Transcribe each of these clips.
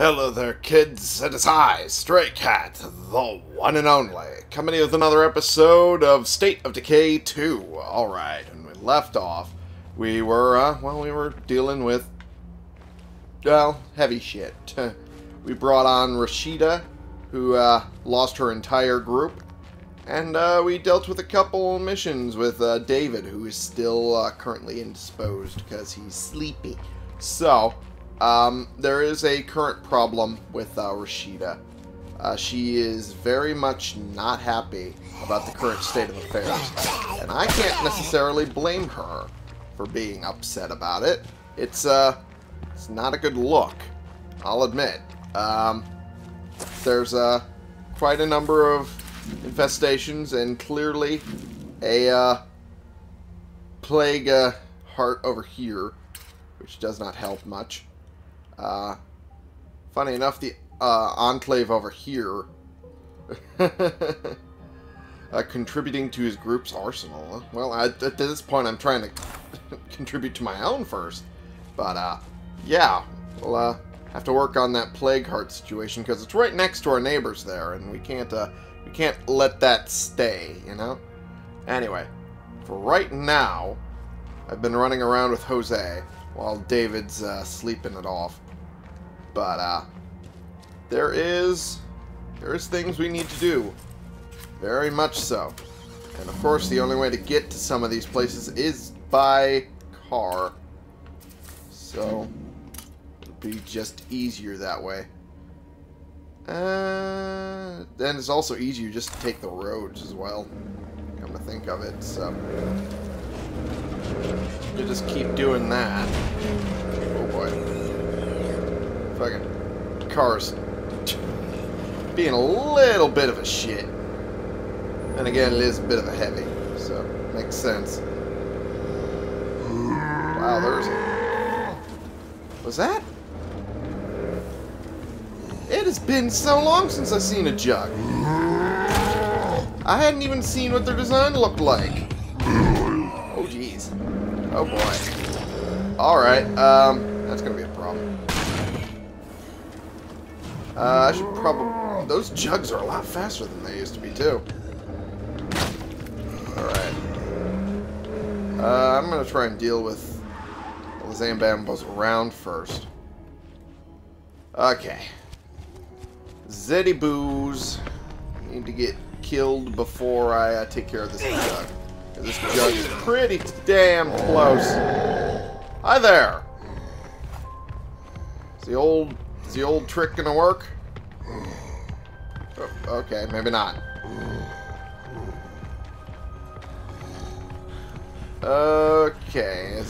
Hello there, kids. It is I, Stray Cat, the one and only, coming in with another episode of State of Decay 2. Alright, when we left off, we were, we were dealing with, well, heavy shit. We brought on Rashida, who, lost her entire group, and, we dealt with a couple missions with, David, who is still, currently indisposed because he's sleepy. So, there is a current problem with Rashida. She is very much not happy about the current state of affairs. And I can't necessarily blame her for being upset about it. It's not a good look, I'll admit. There's quite a number of infestations and clearly a Plagueheart over here, which does not help much. Funny enough, the enclave over here contributing to his group's arsenal. Well, at this point, I'm trying to contribute to my own first, but yeah, we'll have to work on that Plagueheart situation because it's right next to our neighbors there, and we can't let that stay, you know. Anyway, for right now, I've been running around with Jose while David's sleeping it off. But there is things we need to do, very much so. And of course, the only way to get to some of these places is by car. So it'll be just easier that way. And it's also easier just to take the roads as well, come to think of it. So you just keep doing that. Oh boy. Fucking cars being a little bit of a shit, and again it is a bit of a heavy, so makes sense. Wow, there's a... was that? It has been so long since I've seen a jug. I hadn't even seen what their design looked like. Oh jeez. Oh boy. All right. That's gonna be a problem. I should probably... those jugs are a lot faster than they used to be, too. Alright. I'm going to try and deal with all the Zambambos around first. Okay. Zeddy Boos. Need to get killed before I take care of this jug. This jug is pretty damn close. Hi there! It's the old... is the old trick gonna work? Oh, okay, maybe not. Okay.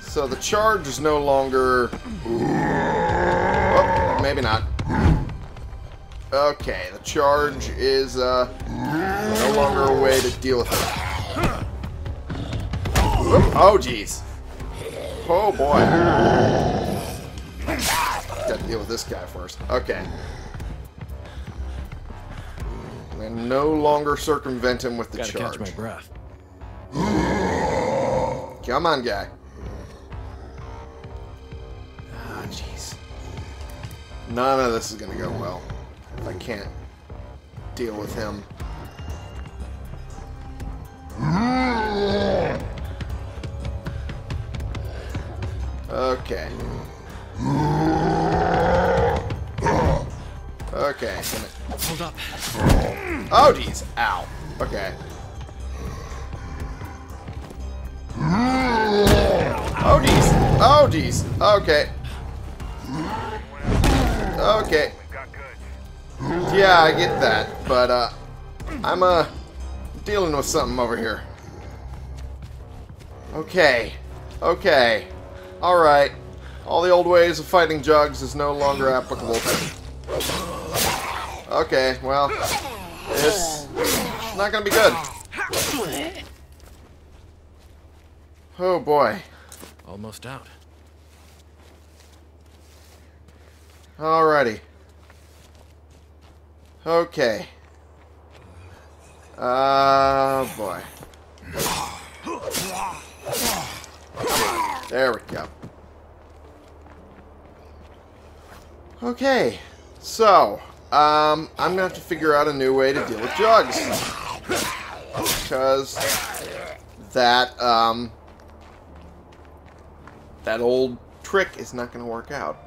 So the charge is no longer... oh, maybe not. Okay, the charge is no longer a way to deal with it. Oh, jeez. Oh, boy. Gotta deal with this guy first. Okay. I no longer circumvent him with the charge. Gotta catch my breath. Come on, guy. Ah, jeez. None of this is gonna go well if I can't deal with him. Okay. Okay. Hold up. Oh, geez. Ow. Okay. Oh, geez. Oh, geez. Okay. Okay. Yeah, I get that, but I'm dealing with something over here. Okay. Okay. All right. All the old ways of fighting jugs is no longer applicable. Okay, well, this is not gonna be good. Oh boy. Almost out. Alrighty. Okay. Boy. There we go. Okay, so I'm gonna have to figure out a new way to deal with jugs, because that that old trick is not gonna work out.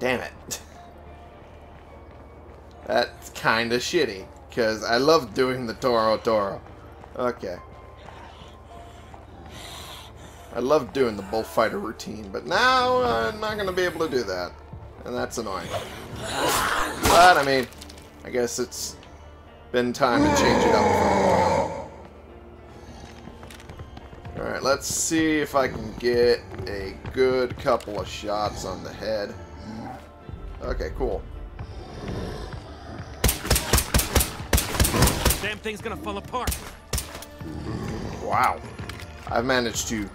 Damn it. That's kind of shitty, because I love doing the Toro. Okay. I love doing the bullfighter routine, but now I'm not going to be able to do that. And that's annoying. But, I mean, I guess it's been time to change it up for a while. Alright, let's see if I can get a good couple of shots on the head. Okay, cool. Damn thing's gonna fall apart. Wow. I've managed to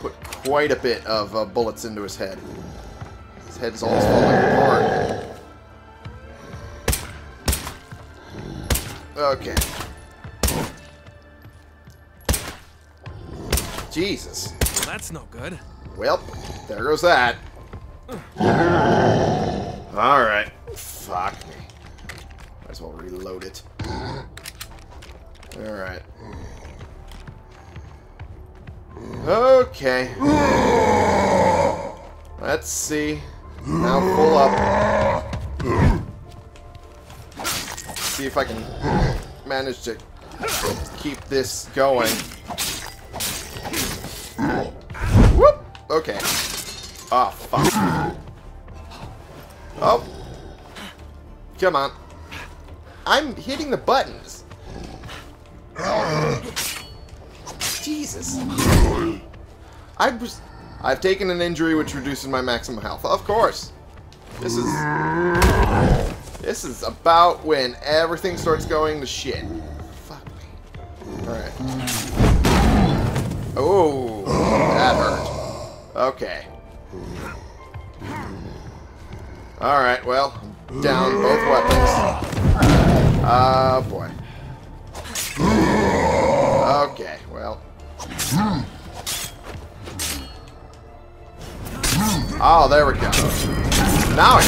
put quite a bit of bullets into his head. His head's all falling apart. Okay. Jesus. Well, that's no good. Well, there goes that. Alright. Fuck me. Might as well reload it. Alright. Okay. Let's see. Now pull up. Let's see if I can manage to keep this going. Whoop! Okay. Ah, fuck. Oh. Come on. I'm hitting the buttons. Jesus. I've taken an injury which reduces my maximum health. Of course. This is about when everything starts going to shit. Fuck me. Alright. Oh, that hurt. Okay. Alright, well, down both weapons. Ah, boy. Okay, well. Oh, there we go. Now I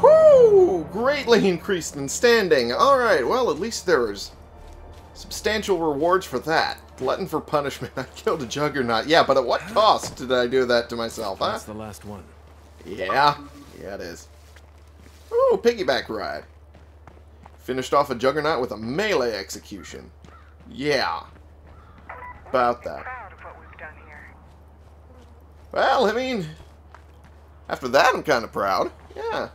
got it. Whoo! Greatly increased in standing. Alright, well, at least there was substantial rewards for that. Glutton for punishment. I killed a juggernaut. Yeah, but at what cost did I do that to myself, huh? That's the last one. Yeah. Yeah, it is. Ooh, piggyback ride. Finished off a juggernaut with a melee execution. Yeah. About that. Proud of what we've done here. Well, I mean, after that I'm kind of proud. Yeah.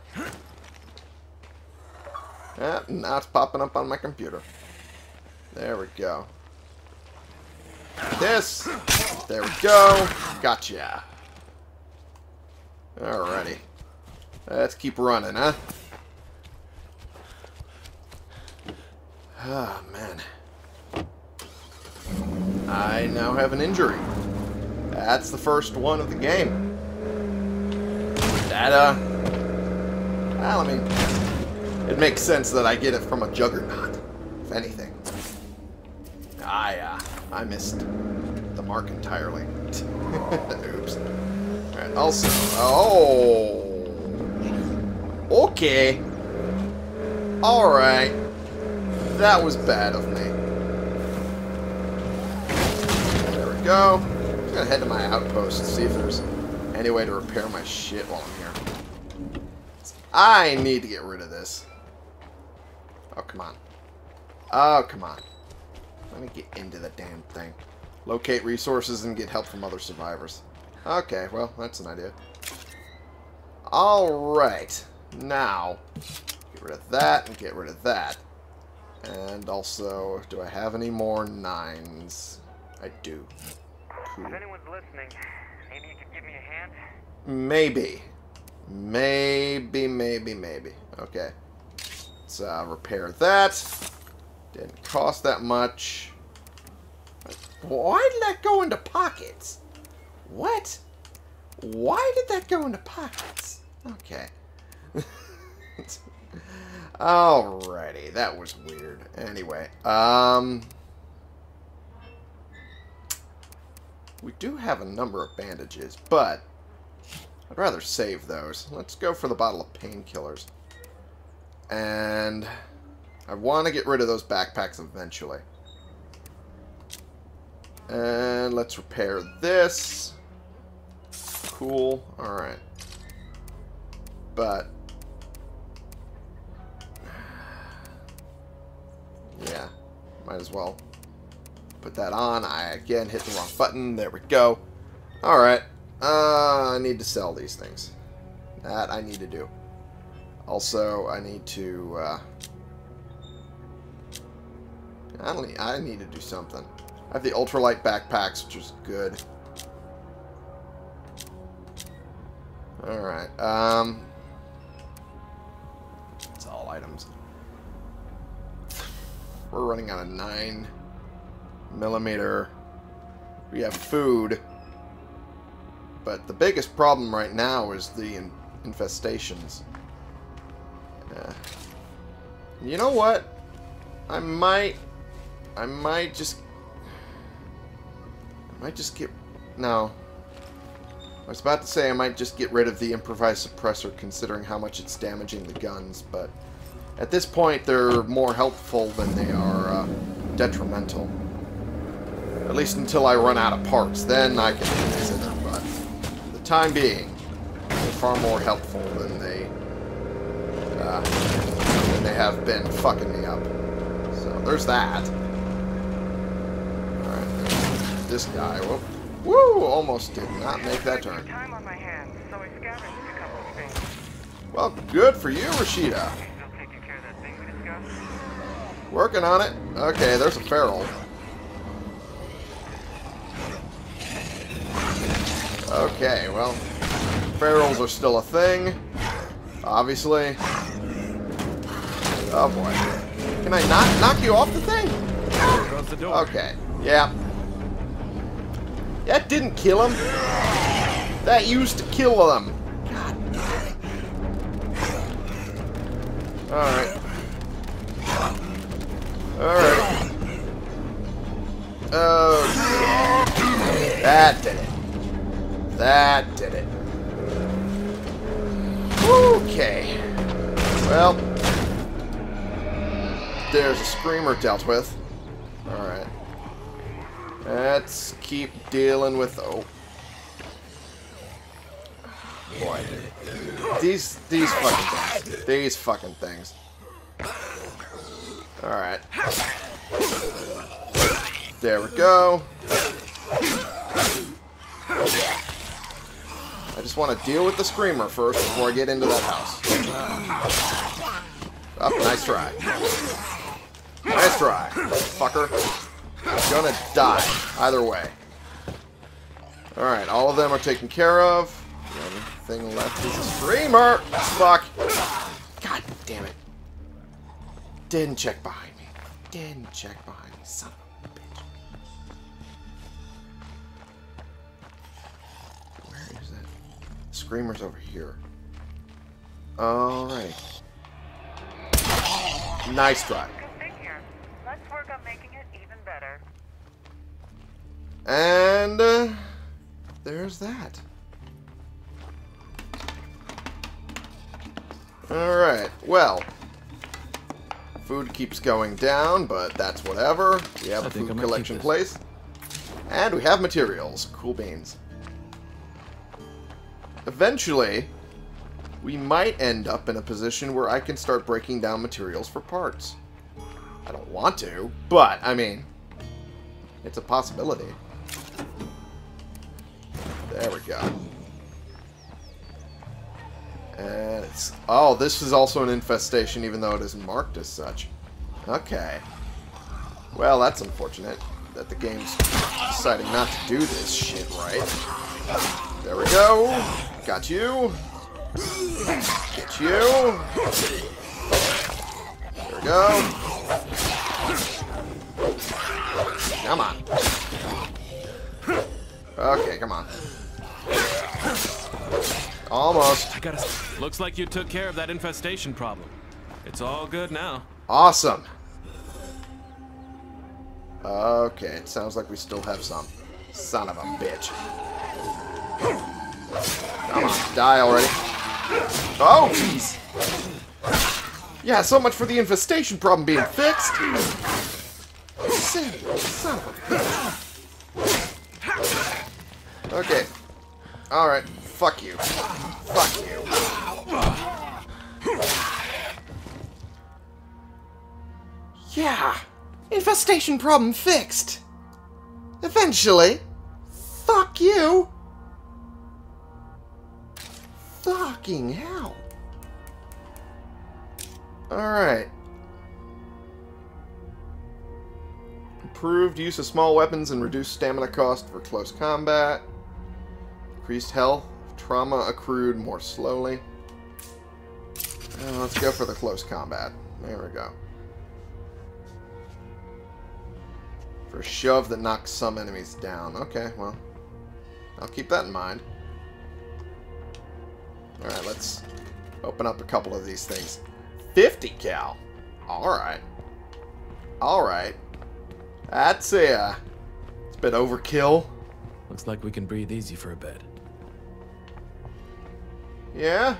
Now it's popping up on my computer. There we go. This. There we go. Gotcha. Alrighty. Let's keep running, huh? Ah, man. I now have an injury. That's the first one of the game. That, well, I mean, it makes sense that I get it from a juggernaut, if anything. I missed the mark entirely. Oops. Alright, also... Oh! Okay. Alright. That was bad of me. There we go. I'm gonna head to my outpost and see if there's any way to repair my shit while I'm here. I need to get rid of this. Oh, come on. Oh, come on. Let me get into the damn thing. Locate resources and get help from other survivors. Okay, well, that's an idea. Alright. Now, get rid of that and get rid of that. And also, do I have any more 9s? I do. Cool. If anyone's listening, maybe you could give me a hand? Maybe. Maybe. Okay. Let's repair that. Didn't cost that much. Why did that go into pockets? What? Why did that go into pockets? Okay. Alrighty, that was weird. Anyway, We do have a number of bandages, but I'd rather save those. Let's go for the bottle of painkillers. And I want to get rid of those backpacks eventually. And let's repair this. Cool. Alright. But yeah, might as well put that on. I again hit the wrong button. There we go. Alright. I need to sell these things. That I need to do. Also, I need to I need to do something. I have the ultralight backpacks, which is good. Alright, it's all items. We're running on a 9mm. We have food. But the biggest problem right now is the infestations. You know what? I might just get rid of the improvised suppressor, considering how much it's damaging the guns, but at this point they're more helpful than they are detrimental. At least until I run out of parts, then I can consider, but for the time being, they're far more helpful than they have been fucking me up. So there's that. This guy. Whoop. Woo! Almost did not make that turn. Well, good for you, Rashida. Working on it. Okay, there's a feral. Okay, well, ferals are still a thing, obviously. Oh boy. Can I not knock you off the thing? Okay. Yeah. That didn't kill him. That used to kill him. God damn it. Alright. Alright. Oh. That did it. That did it. Okay. Well. There's a screamer dealt with. Alright. Let's keep dealing with... Oh. Boy. These fucking things. These fucking things. Alright. There we go. I just want to deal with the screamer first before I get into that house. Oh, nice try. Nice try, fucker. I'm gonna die, either way. Alright, all of them are taken care of. The only thing left is a screamer! Fuck! God damn it. Didn't check behind me. Didn't check behind me, son of a bitch. Where is it? The screamer's over here. Alright. Nice try. And there's that. Alright, well. Food keeps going down, but that's whatever. We have a food collection place. And we have materials. Cool beans. Eventually, we might end up in a position where I can start breaking down materials for parts. I don't want to, but, I mean, it's a possibility. There we go. And it's... Oh, this is also an infestation, even though it isn't marked as such. Okay. Well, that's unfortunate that the game's deciding not to do this shit right. There we go. Got you. Get you. There we go. Come on. Okay, come on. Almost. I gotta... Looks like you took care of that infestation problem. It's all good now. Awesome. Okay, it sounds like we still have some. Son of a bitch. Come on, die already. Oh, jeez. Yeah, so much for the infestation problem being fixed. Son of a bitch. Okay. Alright. Fuck you. Fuck you. Yeah. Infestation problem fixed. Eventually. Fuck you. Fucking hell. Alright. Improved use of small weapons and reduced stamina cost for close combat. Increased health. Trauma accrued more slowly. Let's go for the close combat. There we go. For a shove that knocks some enemies down. Okay, well. I'll keep that in mind. Alright, let's open up a couple of these things. 50 cal! Alright. Alright. That's it's a bit overkill. Looks like we can breathe easy for a bit. Yeah?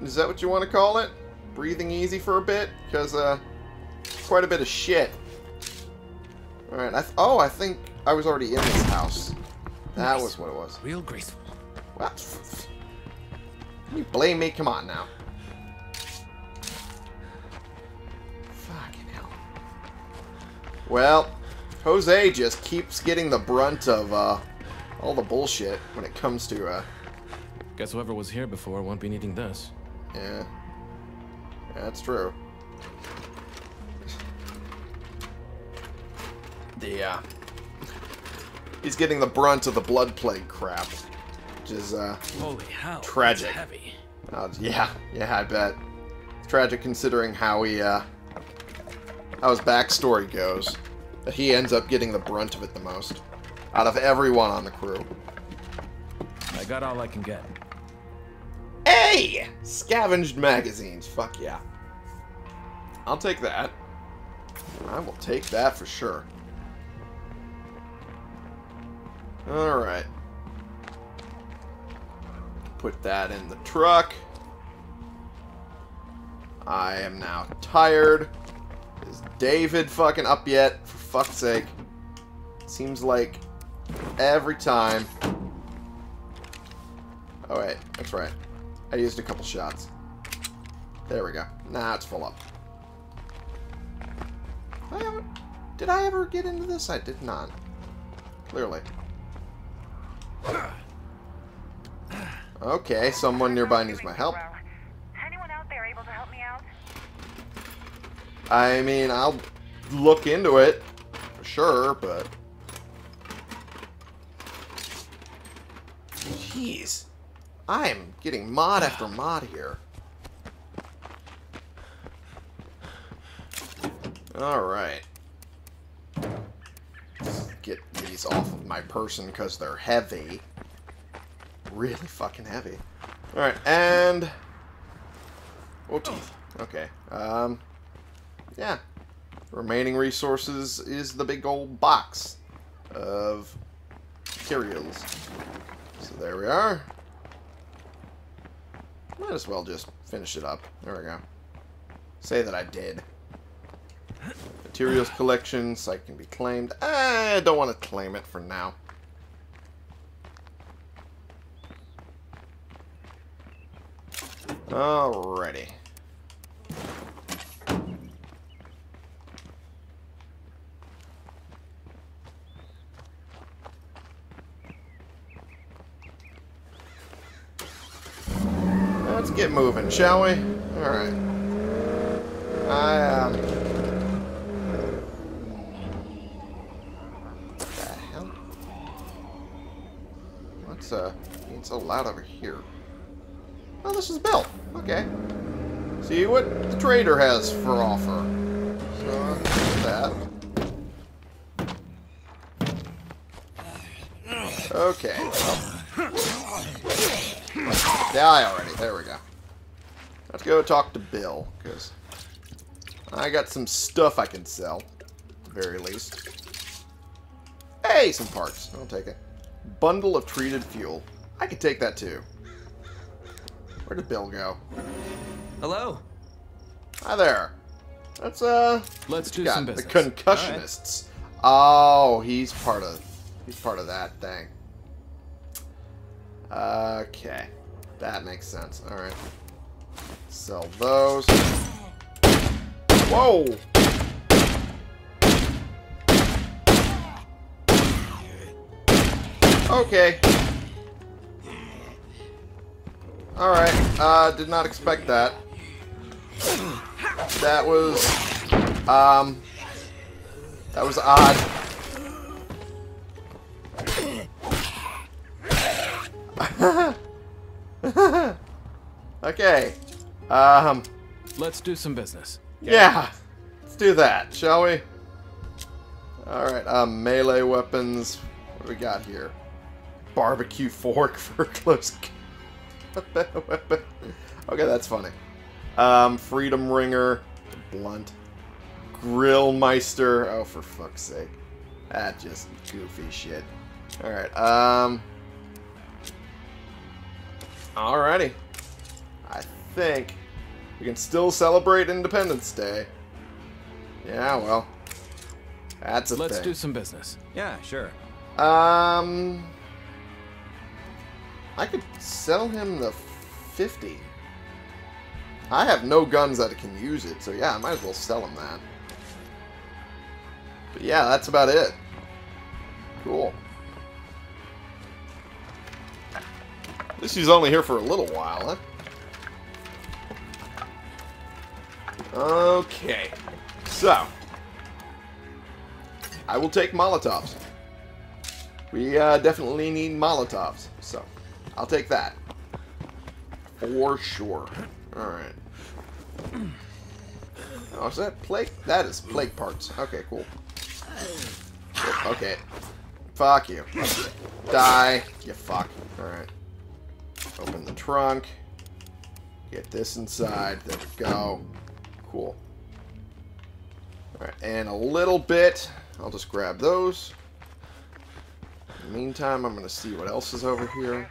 Is that what you want to call it? Breathing easy for a bit? Because, quite a bit of shit. Alright, oh, I think I was already in this house. That was what it was. Real graceful. What? Can you blame me? Come on now. Fucking hell. Well, Jose just keeps getting the brunt of all the bullshit when it comes to... Guess whoever was here before won't be needing this. Yeah. That's true. Yeah. He's getting the brunt of the blood plague crap. Which is, holy hell, tragic. Heavy. Yeah, yeah, I bet. It's tragic considering how he, how his backstory goes. That he ends up getting the brunt of it the most. Out of everyone on the crew. I got all I can get. Hey! Scavenged magazines. Fuck yeah. I'll take that. I will take that for sure. Alright. Put that in the truck. I am now tired. Is David fucking up yet? For fuck's sake. Seems like every time. Oh wait, that's right. I used a couple shots. There we go. Nah, it's full up. Did I ever get into this? I did not. Clearly. Okay, someone nearby needs my help. Anyone out there able to help me out? I mean, I'll look into it for sure, but jeez, I am getting mod after mod here. All right, let's get these off of my person because they're heavy. Really fucking heavy. Alright, and... oh, teeth. Okay. Yeah. Remaining resources is the big old box of materials. So there we are. Might as well just finish it up. There we go. Say that I did. Materials collection, site can be claimed. I don't want to claim it for now. Alrighty. Let's get moving, shall we? Alright. What the hell? What's being so loud over here? Oh, this is Bill. Okay. See what the trader has for offer. So, I'll get that. Okay. Oh. Die already. There we go. Let's go talk to Bill, because I got some stuff I can sell, at the very least. Hey, some parts. I'll take it. Bundle of treated fuel. I could take that too. Where did Bill go? Hello. Hi there. That's let's do some business. The Concussionists. Right. Oh, he's part of that thing. Okay. That makes sense. Alright. Sell those. Whoa! Okay. Alright. Did not expect that. That was... that was odd. Okay. Let's do some business. Yeah. Let's do that, shall we? Alright, melee weapons. What do we got here? Barbecue fork for close combat weapon. Okay, that's funny. Freedom ringer. Blunt. Grillmeister. Oh, for fuck's sake. That just goofy shit. Alright, alrighty. I think we can still celebrate Independence Day. Yeah, well. That's a thing. Let's do some business. Yeah, sure. I could sell him the 50. I have no guns that can use it, so yeah, I might as well sell him that. But yeah, that's about it. Cool. This is only here for a little while, huh? Okay. So. I will take Molotovs. We definitely need Molotovs, so I'll take that. For sure. Alright. Oh, is that plague? That is plague parts. Okay, cool. Okay. Fuck you. Die, you fuck. Alright. Open the trunk. Get this inside. There we go. Cool. Alright, and a little bit. I'll just grab those. In the meantime, I'm going to see what else is over here.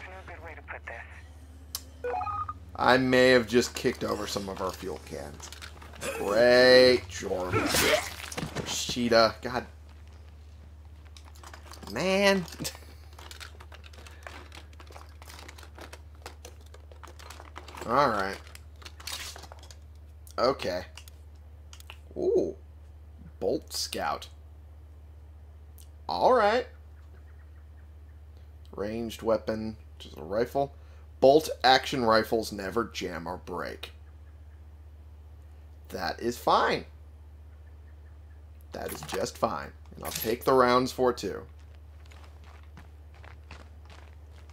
I may have just kicked over some of our fuel cans. Great, Jordan. Rashida. God. Man. Alright. Okay. Ooh. Bolt Scout. Alright. Ranged weapon, which is a rifle. Bolt action rifles never jam or break. That is fine. That is just fine. And I'll take the rounds for it too.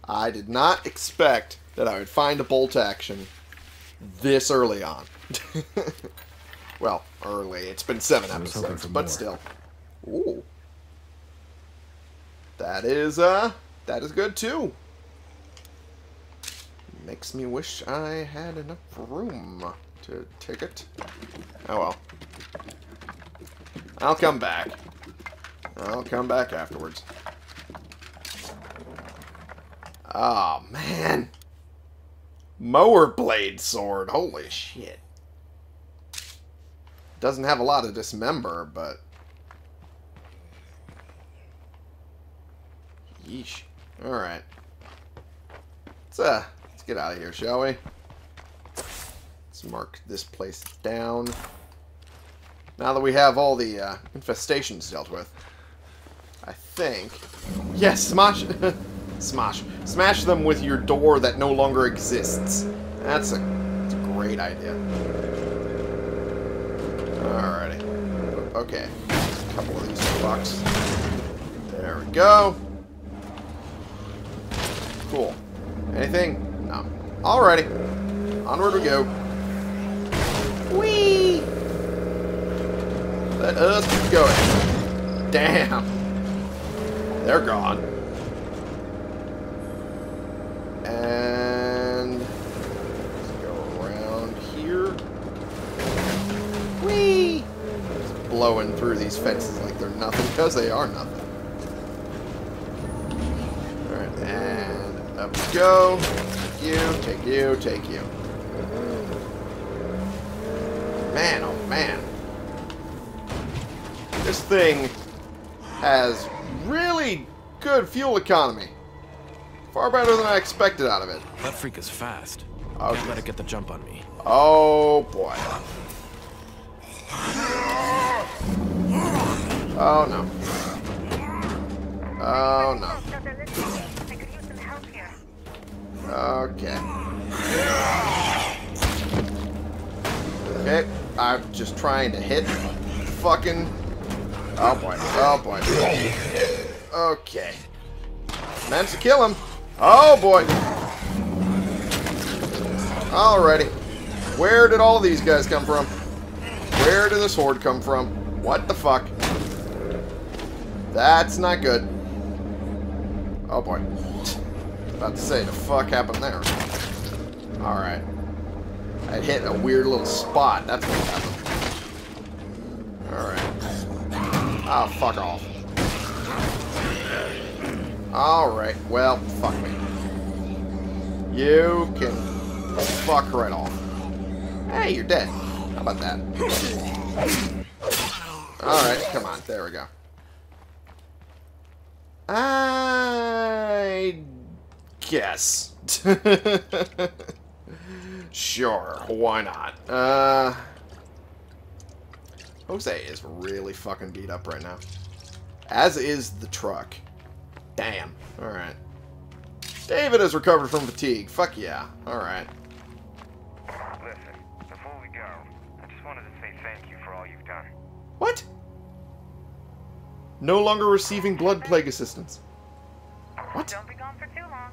I did not expect that I would find a bolt action this early on. Well, early. It's been 7 episodes, but still. Ooh. That is good too. Makes me wish I had enough room to take it. Oh well. I'll come back. I'll come back afterwards. Oh man. Mower blade sword. Holy shit. Doesn't have a lot of dismember, but yeesh. Alright. Let's get out of here, shall we? Let's mark this place down. Now that we have all the infestations dealt with, I think... Yes, smash! Smash. Smash them with your door that no longer exists. That's a great idea. Alrighty. Okay. A couple of these bucks. There we go. Cool. Anything? No. Alrighty. Onward we go. Whee! Let us keep going. Damn. They're gone. And... let's go around here. Whee! Just blowing through these fences like they're nothing, because they are nothing. Let's go. Take you, take you, take you. Man, oh man. This thing has really good fuel economy. Far better than I expected out of it. That freak is fast. Oh, can't let it get the jump on me. Oh boy. Oh no. Oh no. Okay. Okay, I'm just trying to hit fucking... Oh boy, oh boy. Okay. Managed to kill him. Oh boy. Alrighty. Where did all these guys come from? Where did this horde come from? What the fuck? That's not good. Oh boy. About to say, the fuck happened there? Alright. I hit a weird little spot. That's what happened. Alright. Oh, fuck off. Alright, well, fuck me. You can fuck right off. Hey, you're dead. How about that? Alright, come on. There we go. I guess. Sure, why not? Jose is really fucking beat up right now. As is the truck. Damn. Alright. David has recovered from fatigue. Fuck yeah. Alright. Listen, before we go, I just wanted to say thank you for all you've done. What? No longer receiving blood plague assistance. What? Don't be gone for too long.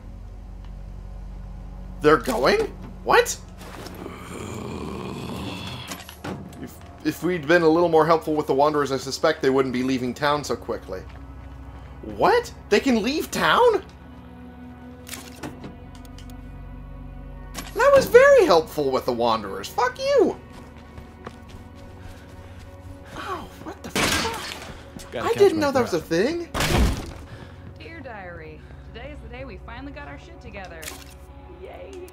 They're going? What? If we'd been a little more helpful with the Wanderers, I suspect they wouldn't be leaving town so quickly. What? They can leave town? That was very helpful with the Wanderers. Fuck you! Oh, what the fuck? I didn't know that was a thing. Dear Diary, today is the day we finally got our shit together. Yay!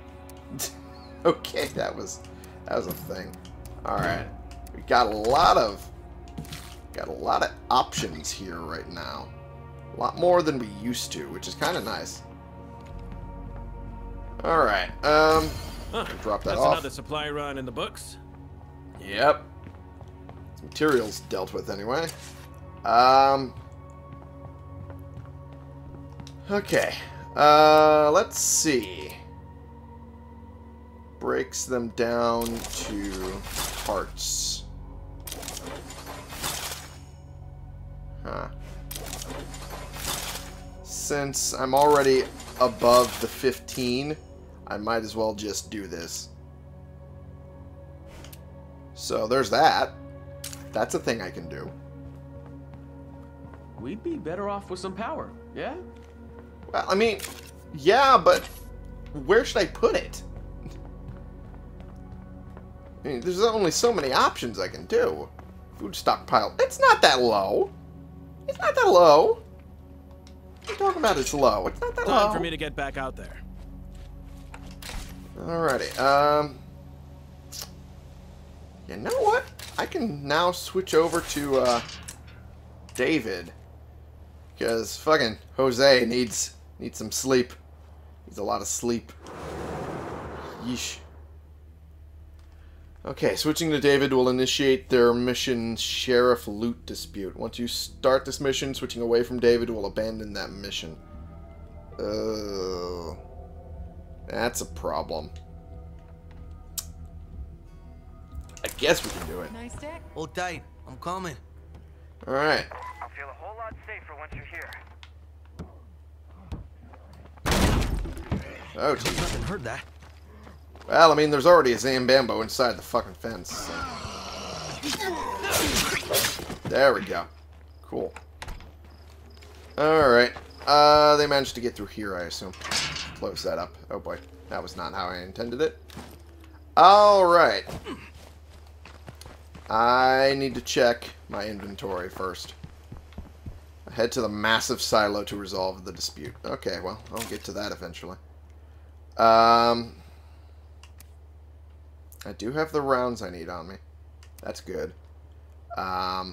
Okay, that was a thing. All right, we got a lot of options here right now. A lot more than we used to, which is kind of nice. All right, drop that off. Another supply run in the books. Yep. Materials dealt with anyway. Okay. Let's see. Breaks them down to parts. Huh. Since I'm already above the 15, I might as well just do this. So there's that. That's a thing I can do. We'd be better off with some power, yeah? Well, I mean, yeah, but where should I put it? I mean, there's only so many options I can do. Food stockpile. It's not that low. It's not that low. What are you talking about? It's low. It's not that low. Time for me to get back out there. Alrighty. You know what? I can now switch over to David, because fucking Jose needs some sleep. Needs a lot of sleep. Yeesh. Okay, switching to David will initiate their mission Sheriff Loot Dispute. Once you start this mission, switching away from David will abandon that mission. Oh. That's a problem. I guess we can do it. Nice day. Hold tight. I'm coming. Alright. I'll feel a whole lot safer once you're here. Oh, geez. I haven't heard that. Well, I mean, there's already a Zambambo inside the fucking fence. So. There we go. Cool. Alright. They managed to get through here, I assume. Close that up. Oh boy. That was not how I intended it. Alright. I need to check my inventory first. I head to the massive silo to resolve the dispute. Okay, well, I'll get to that eventually. I do have the rounds I need on me. That's good. Huh.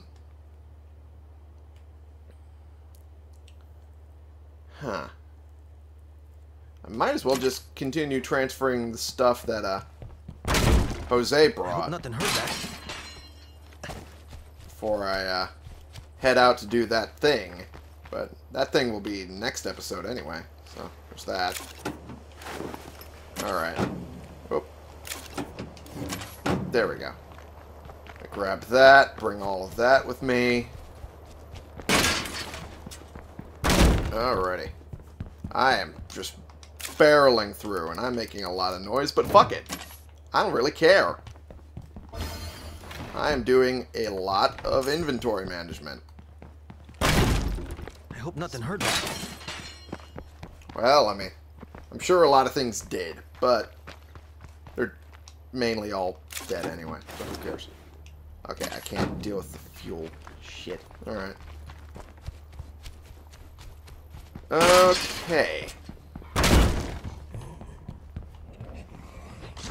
I might as well just continue transferring the stuff that Jose brought. I hope nothing heard that. Before I head out to do that thing. But that thing will be next episode anyway. So there's that. Alright. Oh. There we go. I grab that, bring all of that with me. Alrighty. I am just barreling through, and I'm making a lot of noise, but fuck it. I don't really care. I am doing a lot of inventory management. I hope nothing hurt me. Well, I mean, I'm sure a lot of things did, but they're mainly all dead anyway, so who cares? Okay, I can't deal with the fuel shit. Alright. Okay.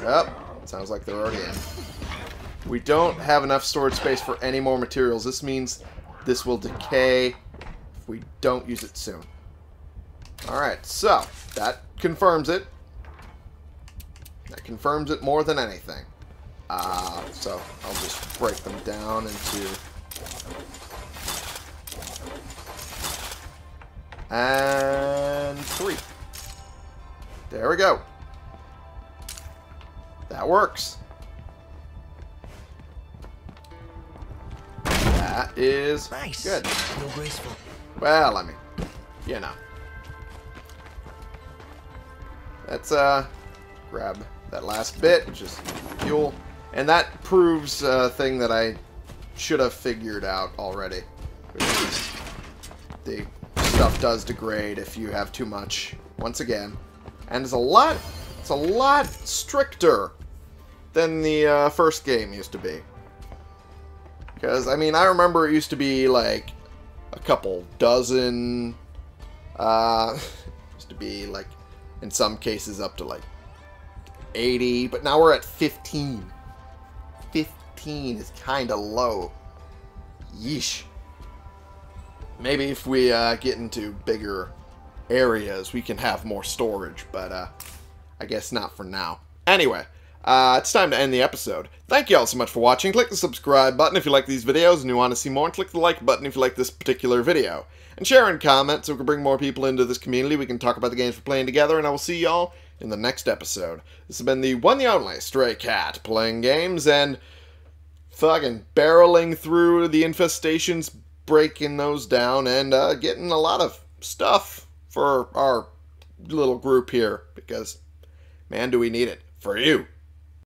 Oh, sounds like they're already in. We don't have enough storage space for any more materials. This means this will decay if we don't use it soon. Alright, so that confirms it. That confirms it more than anything. So I'll just break them down into... and 3. There we go. That works. That is nice. Good. No graceful. Well, I mean, you know. Let's grab that last bit, which is fuel. And that proves a thing that I should have figured out already. Which is the... stuff does degrade if you have too much, once again, and it's a lot stricter than the first game used to be, because I mean I remember it used to be like a couple dozen, used to be like in some cases up to like 80, but now we're at 15. 15 is kind of low. Yeesh. Maybe if we get into bigger areas, we can have more storage, but I guess not for now. Anyway, it's time to end the episode. Thank you all so much for watching. Click the subscribe button if you like these videos and you want to see more, and click the like button if you like this particular video. And share and comment so we can bring more people into this community. We can talk about the games we're playing together, and I will see y'all in the next episode. This has been the one and only Stray Cat, playing games and fucking barreling through the infestations, breaking those down, and getting a lot of stuff for our little group here, because man do we need it. For you.